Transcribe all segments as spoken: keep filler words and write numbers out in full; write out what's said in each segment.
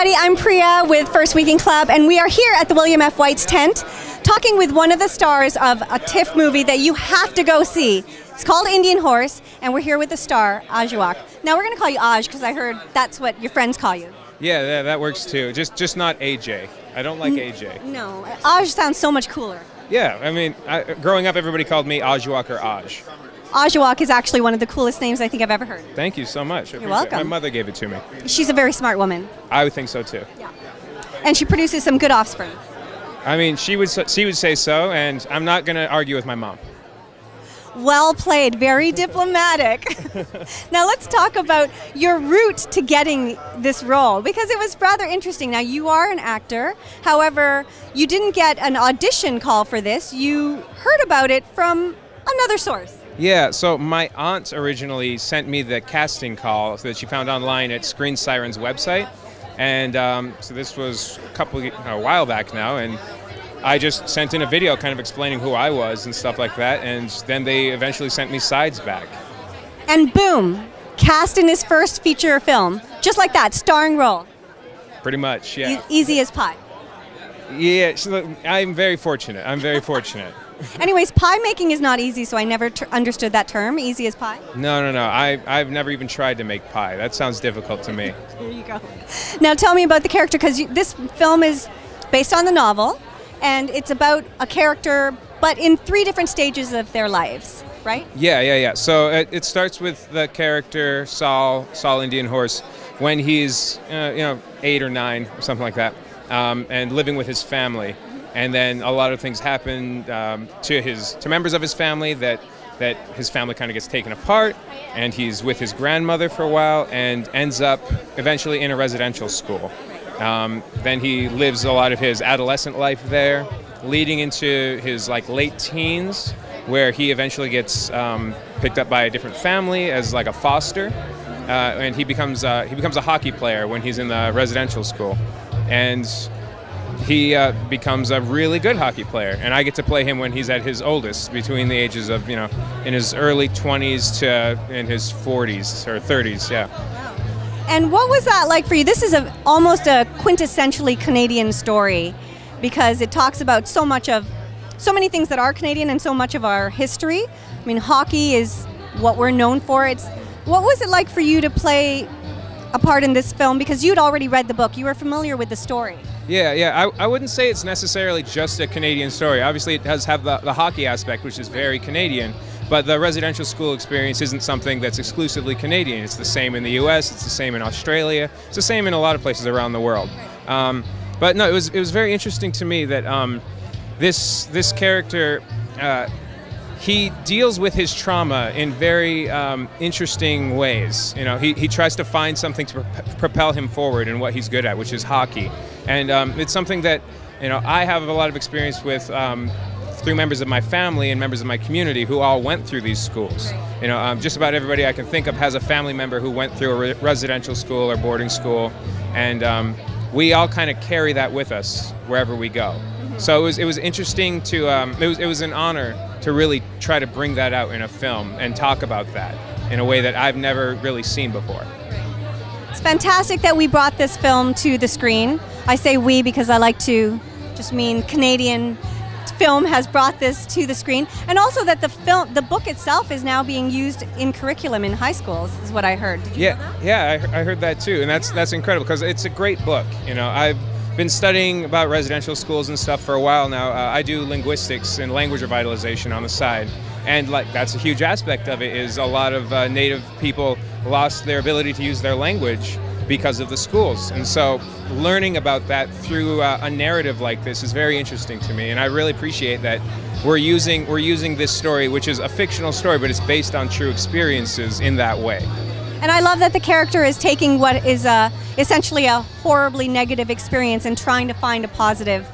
everybody, I'm Priya with First Weekend Club, and we are here at the William F. White's tent talking with one of the stars of a TIFF movie that you have to go see. It's called Indian Horse, and we're here with the star, Ajuawak. Now we're going to call you Aj because I heard that's what your friends call you. Yeah, yeah, that works too. Just just not A J. I don't like A J. No, Aj sounds so much cooler. Yeah, I mean, I, growing up everybody called me Ajuawak or Aj. Ajuawak is actually one of the coolest names I think I've ever heard. Thank you so much. You're welcome. My mother gave it to me. She's a very smart woman. I would think so too. Yeah. And she produces some good offspring. I mean, she would she would say so, and I'm not going to argue with my mom. Well played, very diplomatic. Now let's talk about your route to getting this role, because it was rather interesting. Now you are an actor, however, you didn't get an audition call for this. You heard about it from another source. Yeah, so my aunt originally sent me the casting call that she found online at Screen Sirens website, and um, so this was a couple a while back now, and I just sent in a video kind of explaining who I was and stuff like that, and then they eventually sent me sides back. And boom, cast in his first feature film, just like that, starring role. Pretty much, yeah. E easy as pie. Yeah, so I'm very fortunate. I'm very fortunate. Anyways, pie making is not easy, so I never tr understood that term, easy as pie. No, no, no. I, I've never even tried to make pie. That sounds difficult to me. There you go. Now tell me about the character, because this film is based on the novel, and it's about a character, but in three different stages of their lives, right? Yeah, yeah, yeah. So it, it starts with the character, Saul, Saul Indian Horse, when he's, uh, you know, eight or nine, or something like that, um, and living with his family. And then a lot of things happen um, to his to members of his family that that his family kind of gets taken apart, and he's with his grandmother for a while and ends up eventually in a residential school. Um, then he lives a lot of his adolescent life there, leading into his like late teens, where he eventually gets um, picked up by a different family as like a foster, uh, and he becomes uh, he becomes a hockey player when he's in the residential school, and he uh, becomes a really good hockey player, and I get to play him when he's at his oldest, between the ages of, you know, in his early twenties to in his forties or thirties, yeah. And what was that like for you? This is a, almost a quintessentially Canadian story, because it talks about so much of, so many things that are Canadian and so much of our history. I mean, hockey is what we're known for. It's, what was it like for you to play a part in this film, because you'd already read the book, you were familiar with the story? Yeah, yeah, I, I wouldn't say it's necessarily just a Canadian story. Obviously it does have the, the hockey aspect, which is very Canadian, but the residential school experience isn't something that's exclusively Canadian. It's the same in the U S, it's the same in Australia, it's the same in a lot of places around the world. Um, but no, it was, it was very interesting to me that um, this, this character, uh, he deals with his trauma in very um, interesting ways. You know, he, he tries to find something to prop propel him forward in what he's good at, which is hockey. And um, it's something that, you know, I have a lot of experience with um, through members of my family and members of my community who all went through these schools. You know, um, just about everybody I can think of has a family member who went through a re residential school or boarding school, and um, we all kind of carry that with us wherever we go. So it was, it was interesting to, um, it was, it was an honor to really try to bring that out in a film and talk about that in a way that I've never really seen before. It's fantastic that we brought this film to the screen. I say we because I like to just mean Canadian film has brought this to the screen, and also that the film, the book itself is now being used in curriculum in high schools, is what I heard. Did you yeah, know that? Yeah, I, I heard that too, and that's, yeah. that's incredible, because it's a great book. You know, I've been studying about residential schools and stuff for a while now. Uh, I do linguistics and language revitalization on the side, and like that's a huge aspect of it, is a lot of uh, Native people lost their ability to use their language because of the schools, and so learning about that through uh, a narrative like this is very interesting to me, and I really appreciate that we're using we're using this story, which is a fictional story, but it's based on true experiences in that way. And I love that the character is taking what is a, essentially a horribly negative experience and trying to find a positive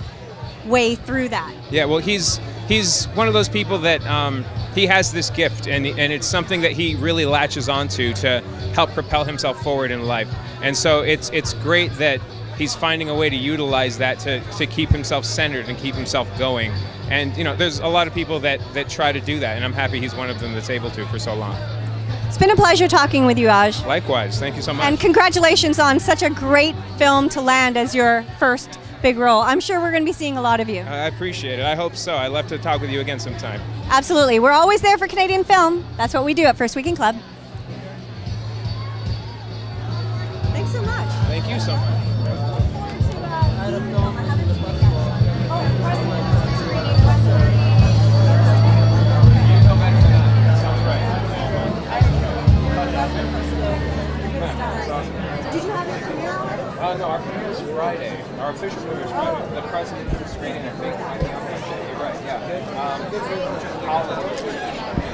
way through that. Yeah, well, he's he's one of those people that um, he has this gift, and and it's something that he really latches onto to help propel himself forward in life. And so it's it's great that he's finding a way to utilize that to, to keep himself centered and keep himself going. And you know, there's a lot of people that that try to do that, and I'm happy he's one of them that's able to for so long. It's been a pleasure talking with you, Aj. Likewise. Thank you so much. And congratulations on such a great film to land as your first big role. I'm sure we're going to be seeing a lot of you. I appreciate it. I hope so. I'd love to talk with you again sometime. Absolutely. We're always there for Canadian film. That's what we do at First Weekend Club. Thanks so much. Thank you so much. Uh, no, our premiere is Friday. Our official premiere is Friday. The president's screening, I think. You're right, yeah. Um,